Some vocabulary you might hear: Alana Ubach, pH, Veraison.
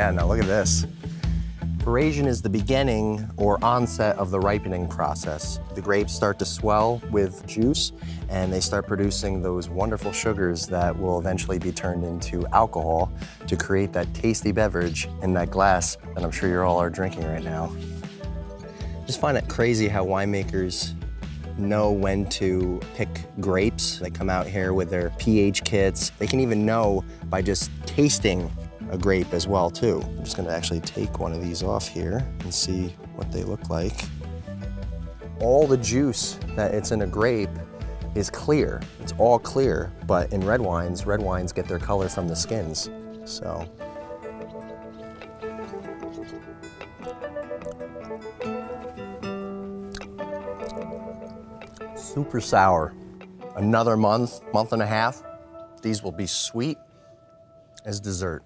Yeah, now look at this. Veraison is the beginning or onset of the ripening process. The grapes start to swell with juice and they start producing those wonderful sugars that will eventually be turned into alcohol to create that tasty beverage in that glass that I'm sure you all are drinking right now. I just find it crazy how winemakers know when to pick grapes. They come out here with their pH kits. They can even know by just tasting a grape as well too. I'm just gonna actually take one of these off here and see what they look like. All the juice that it's in a grape is clear. It's all clear, but in red wines get their color from the skins, so. Super sour. Another month, month and a half, these will be sweet as dessert.